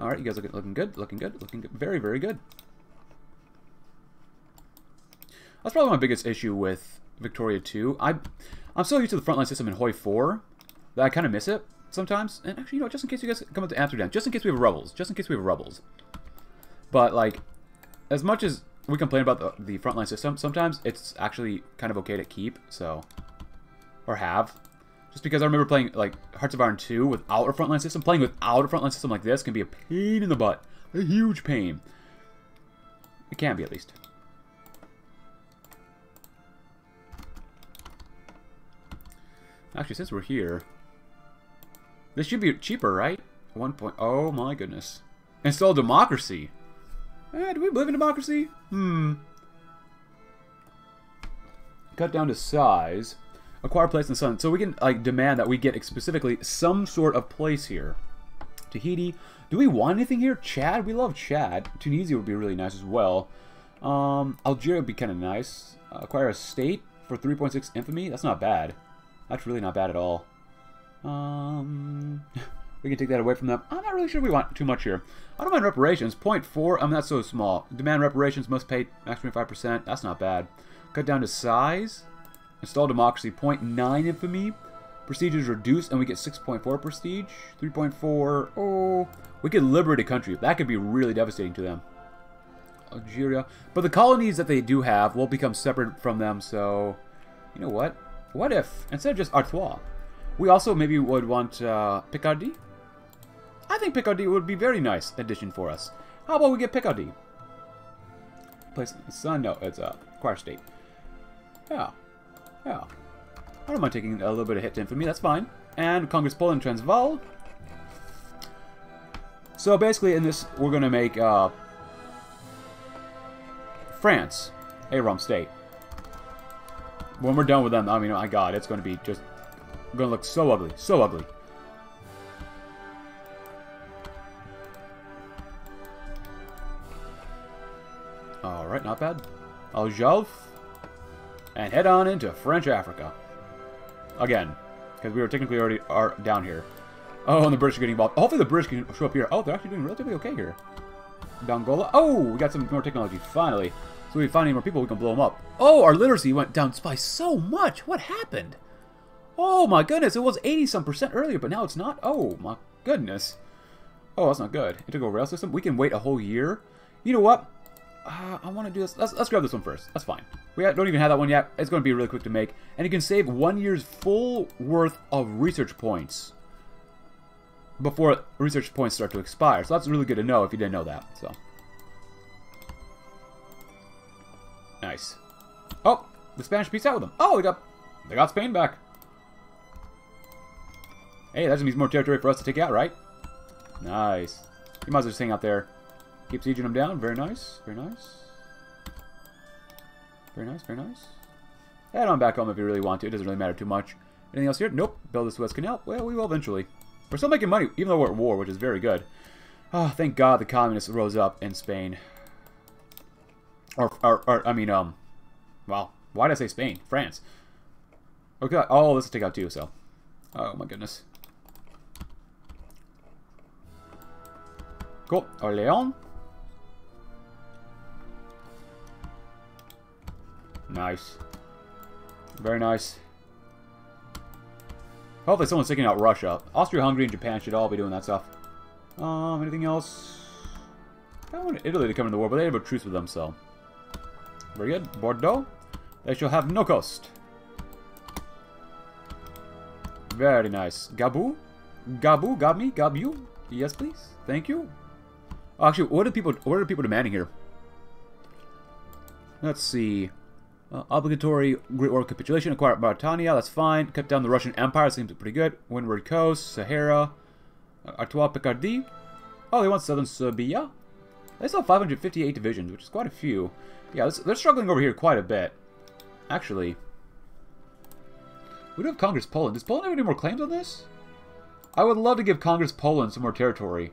Alright, you guys are looking good, looking good, looking good. Very, very good. That's probably my biggest issue with Victoria 2. I'm so used to the frontline system in Hoi 4 that I kind of miss it sometimes. And actually, you know, just in case you guys come up to Amsterdam, just in case we have rebels, But, like, as much as... we complain about the frontline system. Sometimes it's actually kind of okay to keep, so... Or have. Just because I remember playing, like, Hearts of Iron 2 without a frontline system. Playing without a frontline system like this can be a pain in the butt. A huge pain. It can be, at least. Actually, since we're here... This should be cheaper, right? 1 point... Oh, my goodness. Install democracy! Do we believe in democracy? Cut down to size. Acquire place in the sun. So we can, like, demand that we get specifically some sort of place here. Tahiti. Do we want anything here? Chad? We love Chad. Tunisia would be really nice as well. Algeria would be kind of nice. Acquire a state for 3.6 infamy. That's not bad. That's really not bad at all. We can take that away from them. I'm not really sure we want too much here. I don't mind reparations. 0.4, I mean, that's so small. Demand reparations, must pay max 25%. That's not bad. Cut down to size. Install democracy, 0.9 infamy. Prestige is reduced, and we get 6.4 prestige. 3.4, oh. We could liberate a country. That could be really devastating to them. Algeria. But the colonies that they do have will become separate from them, so... You know what? What if, instead of just Artois, we also maybe would want Picardy? I think Picardy would be a very nice addition for us. How about we get Picardy? Place in the sun? No, it's a choir state. Yeah. Yeah. I don't mind taking a little bit of hit to infamy. That's fine. And Congress Poland, Transvaal. So basically in this, we're going to make France a rum state. When we're done with them, I mean, my God, it's going to be just going to look so ugly. So ugly. Alright, not bad. Al Jaghbub. And head on into French Africa. Again. Because we were technically already are down here. Oh, and the British are getting involved. Hopefully the British can show up here. Oh, they're actually doing relatively okay here. Dongola. Oh, we got some more technology, finally. So we find any more people, we can blow them up. Oh, our literacy went down by so much. What happened? Oh, my goodness. It was 80-some% earlier, but now it's not. Oh, my goodness. Oh, that's not good. Integral rail system. We can wait a whole year. You know what? I want to do this. Let's grab this one first. That's fine. We don't even have that one yet. It's going to be really quick to make. And you can save 1 year's full worth of research points before research points start to expire. So that's really good to know if you didn't know that. So nice. Oh, the Spanish peace out with them. Oh, they got Spain back. Hey, that just means more territory for us to take out, right? Nice. You might as well just hang out there. Keep sieging them down. Very nice. Very nice. Very nice. Very nice. Head on back home if you really want to. It doesn't really matter too much. Anything else here? Nope. Build the Suez Canal. Well, we will eventually. We're still making money, even though we're at war, which is very good. Oh, thank God the communists rose up in Spain. Or I mean, well, why did I say Spain? France. Okay. Oh, this will take out too, so. Oh, my goodness. Cool. Orléans. Nice. Very nice. Hopefully someone's taking out Russia. Austria-Hungary and Japan should all be doing that stuff. Anything else? I wanted Italy to come into the war, but they have a truce with them, so. Very good. Bordeaux. They shall have no coast. Very nice. Gabu. Gabu, Gabmi, Gabu. Yes, please. Thank you. Oh, actually, what are people demanding here? Let's see. Obligatory Great War capitulation, acquire Mauritania, that's fine. Cut down the Russian Empire, seems pretty good. Windward Coast, Sahara, Artois, Picardy. Oh, they want southern Serbia. They still have 558 divisions, which is quite a few. Yeah, they're struggling over here quite a bit. Actually, we do have Congress Poland. Does Poland have any more claims on this? I would love to give Congress Poland some more territory.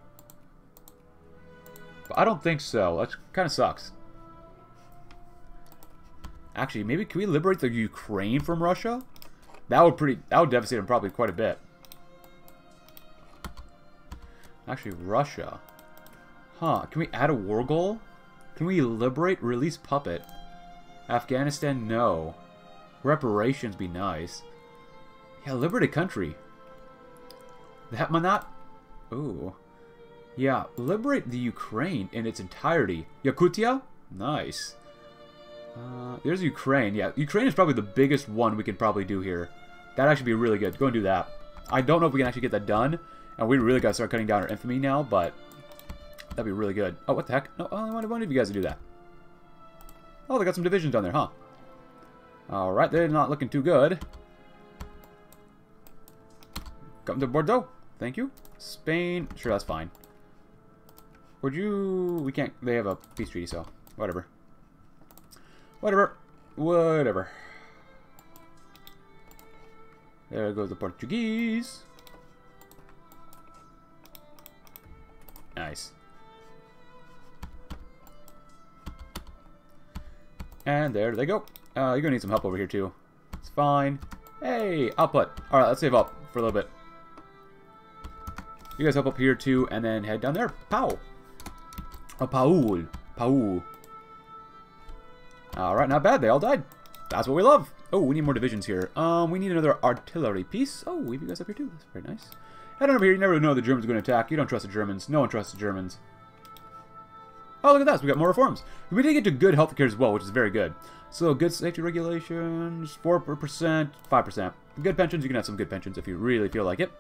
But I don't think so. That kind of sucks. Actually, maybe can we liberate the Ukraine from Russia? That would devastate them probably quite a bit. Actually, Russia. Huh, can we add a war goal? Can we liberate, release puppet? Afghanistan, no. Reparations be nice. Yeah, liberate a country. That might not. Ooh. Yeah, liberate the Ukraine in its entirety. Yakutia? Nice. There's Ukraine. Yeah, Ukraine is probably the biggest one we can probably do here. That'd actually be really good. Go and do that. I don't know if we can actually get that done. And we really got to start cutting down our infamy now, but that'd be really good. Oh, what the heck? No, I wanted you guys to do that. Oh, they got some divisions on there, huh? Alright, they're not looking too good. Come to Bordeaux. Thank you. Spain. Sure, that's fine. Would you... We can't... They have a peace treaty, so whatever. Whatever. Whatever. There goes the Portuguese. Nice. And there they go. You're gonna need some help over here too. It's fine. Hey, output. Alright, let's save up for a little bit. You guys help up here too, and then head down there. Pow. Oh, Paul. Paul. Alright, not bad. They all died. That's what we love. Oh, we need more divisions here. We need another artillery piece. Oh, we have you guys up here too. That's very nice. Head on over here. You never know the Germans are going to attack. You don't trust the Germans. No one trusts the Germans. Oh, look at that. So we got more reforms. We did get to good health care as well, which is very good. So, good safety regulations, 4%, 5%. Good pensions. You can have some good pensions if you really feel like it.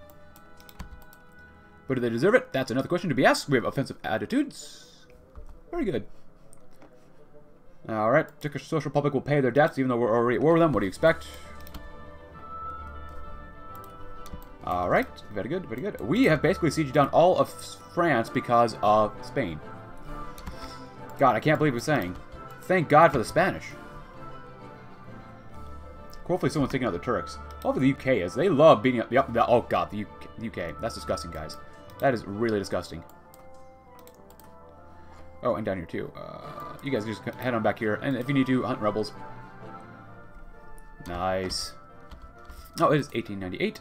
But do they deserve it? That's another question to be asked. We have offensive attitudes. Very good. Alright, Turkish Social Republic will pay their debts, even though we're already at war with them. What do you expect? Alright, very good, very good. We have basically sieged down all of France because of Spain. God, I can't believe we're saying. Thank God for the Spanish. Hopefully someone's taking out the Turks. Hopefully the UK is. They love beating up the oh God, the UK. That's disgusting, guys. That is really disgusting. Oh, and down here too. You guys just head on back here, and if you need to, hunt rebels. Nice. Oh, it is 1898.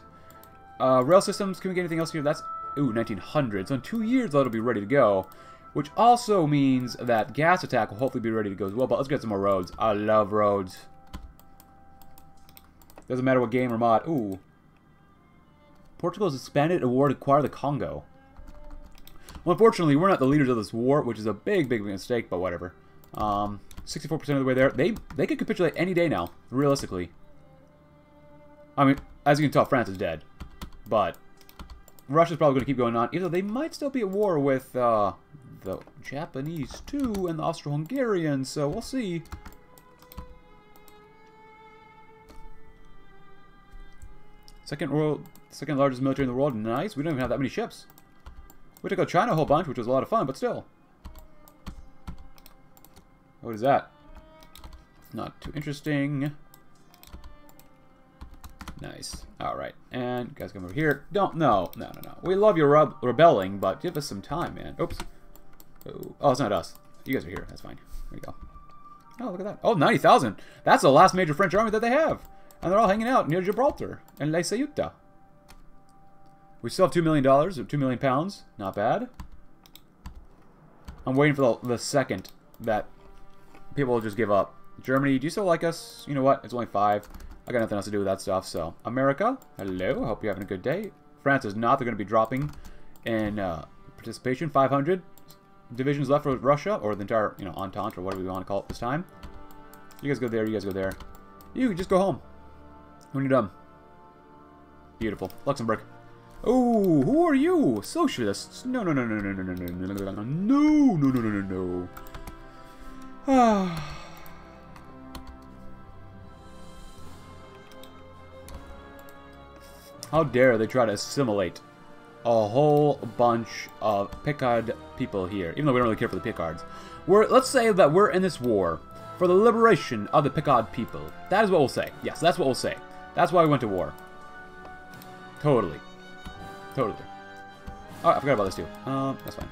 Rail systems, can we get anything else here? That's, ooh, 1900. So in 2 years, that'll be ready to go. Which also means that gas attack will hopefully be ready to go as well. But let's get some more roads. I love roads. Doesn't matter what game or mod. Ooh. Portugal has expanded a war to acquire the Congo. Well, unfortunately, we're not the leaders of this war, which is a big, big mistake, but whatever. 64% of the way there. They could capitulate any day now, realistically. I mean, as you can tell, France is dead. But Russia's probably going to keep going on. Either they might still be at war with the Japanese, too, and the Austro-Hungarians, so we'll see. Second largest military in the world. Nice. We don't even have that many ships. We took out China a whole bunch, which was a lot of fun, but still. What is that? Not too interesting. Nice. Alright. And you guys come over here. Don't. No. We love your rebelling, but give us some time, man. Oops. Oh, it's not us. You guys are here. That's fine. There you go. Oh, look at that. Oh, 90,000. That's the last major French army that they have. And they're all hanging out near Gibraltar and La Ceuta. We still have $2 million, or £2 million. Not bad. I'm waiting for the second that people will just give up. Germany, do you still like us? You know what? It's only 5. I got nothing else to do with that stuff. So America, hello. Hope you're having a good day. France is not. They're going to be dropping in participation. 500 divisions left for Russia, or the entire Entente, or whatever we want to call it this time. You guys go there. You guys go there. You just go home when you're done. Beautiful. Luxembourg. Oh, who are you? Socialists? No. Ah. How dare they try to assimilate a whole bunch of Picard people here, even though we don't really care for the Picards. Let's say that we're in this war for the liberation of the Picard people. That is what we'll say. Yes, that's what we'll say. That's why we went to war. Totally. Totally. Oh, I forgot about this too. That's fine.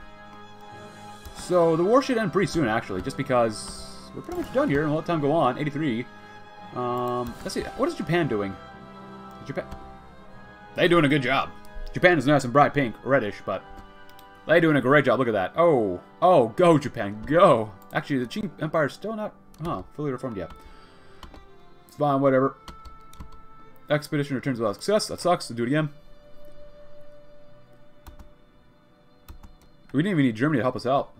So, the war should end pretty soon, actually, just because we're pretty much done here and we'll let time go on. 83. Let's see. What is Japan doing? Japan... They're doing a good job. Japan is nice and bright pink. Reddish, but... They're doing a great job. Look at that. Oh. Oh, go, Japan. Go. Actually, the Qing Empire is still not... fully reformed yet. It's fine, whatever. Expedition returns without success. That sucks. We'll do it again. We didn't even need Germany to help us out.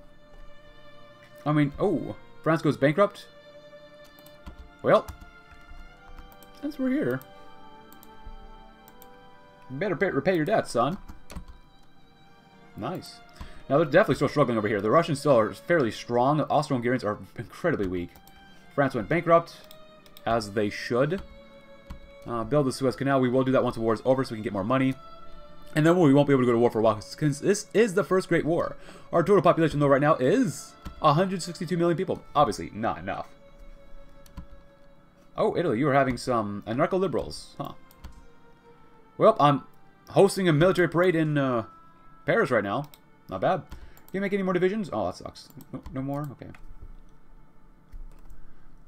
I mean, oh, France goes bankrupt. Well, since we're here, you better repay your debt, son. Nice. Now they're definitely still struggling over here. The Russians still are fairly strong. The Austro-Hungarians are incredibly weak. France went bankrupt, as they should. Build the Suez Canal. We will do that once the war is over, so we can get more money. And then we won't be able to go to war for a while, because this is the First Great War. Our total population, though, right now is 162 million people. Obviously, not enough. Oh, Italy, you are having some anarcho-liberals. Huh. Well, I'm hosting a military parade in Paris right now. Not bad. Can you make any more divisions? Oh, that sucks. No more? Okay.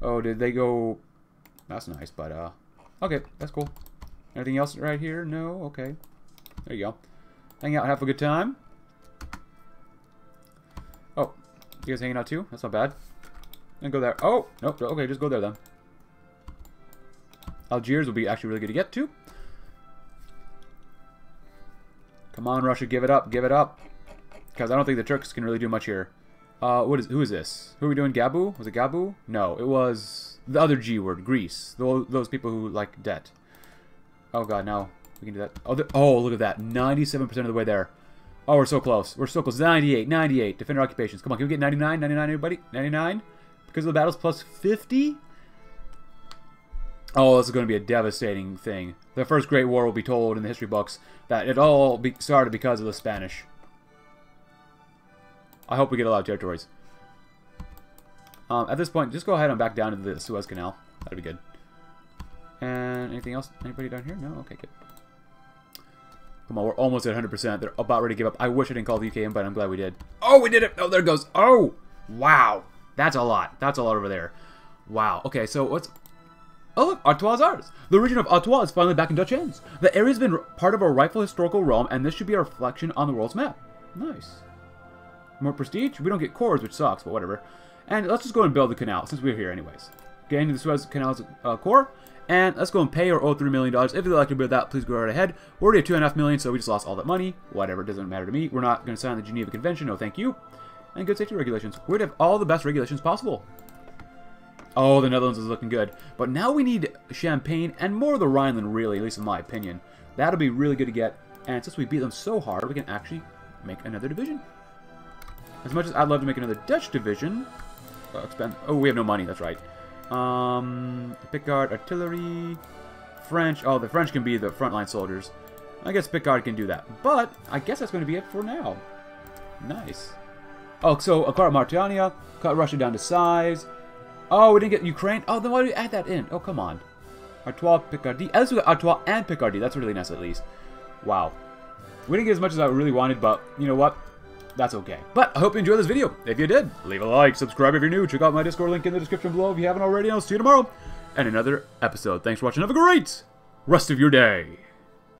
Oh, did they go... That's nice, but... Okay, that's cool. Anything else right here? No? Okay. There you go. Hang out and have a good time. Oh, you guys hanging out too? That's not bad. And go there. Oh, nope. Okay, just go there then. Algiers will be actually really good to get to. Come on, Russia. Give it up. Give it up. Because I don't think the Turks can really do much here. Who is this? Who are we doing? Gabu? Was it Gabu? No, it was the other G word. Greece. Those people who like debt. Oh, God, no. We can do that. Oh, look at that. 97% of the way there. Oh, we're so close. We're so close. 98, 98. Defend our occupations. Come on, can we get 99? 99, everybody? 99? Because of the battles, plus 50? Oh, this is going to be a devastating thing. The First Great War will be told in the history books that it all started because of the Spanish. I hope we get a lot of territories. At this point, just go ahead and back down to the Suez Canal. That'd be good. And anything else? Anybody down here? No? Okay, good. Come on, we're almost at 100%. They're about ready to give up. I wish I didn't call the UK in, but I'm glad we did. Oh, we did it! Oh, there it goes. Oh! Wow. That's a lot. That's a lot over there. Wow. Okay, so what's... Oh, look, Artois is ours. The region of Artois is finally back in Dutch hands. The area has been part of our rightful historical realm, and this should be a reflection on the world's map. Nice. More prestige? We don't get cores, which sucks, but whatever. And let's just go and build the canal, since we're here anyways. Getting the Suez Canal's core. And let's go and pay our $3 million. If you'd like to build that, please go right ahead. We're already at $2.5 million, so we just lost all that money. Whatever, it doesn't matter to me. We're not going to sign the Geneva Convention, no thank you. And good safety regulations. We'd have all the best regulations possible. Oh, the Netherlands is looking good. But now we need Champagne and more of the Rhineland, really, at least in my opinion. That'll be really good to get. And since we beat them so hard, we can actually make another division. As much as I'd love to make another Dutch division... Oh, we have no money, that's right. Picard, artillery, French. Oh, the French can be the frontline soldiers. I guess Picard can do that. But I guess that's going to be it for now. Nice. Oh, so acquired Martiania, cut Russia down to size. Oh, we didn't get Ukraine. Oh, then why did we add that in? Oh, come on. Artois, Picardy. At least we got Artois and Picardy. That's really nice, at least. Wow. We didn't get as much as I really wanted, but you know what? That's okay. But I hope you enjoyed this video. If you did, leave a like, subscribe if you're new, check out my Discord link in the description below if you haven't already, and I'll see you tomorrow in another episode. Thanks for watching. Have a great rest of your day.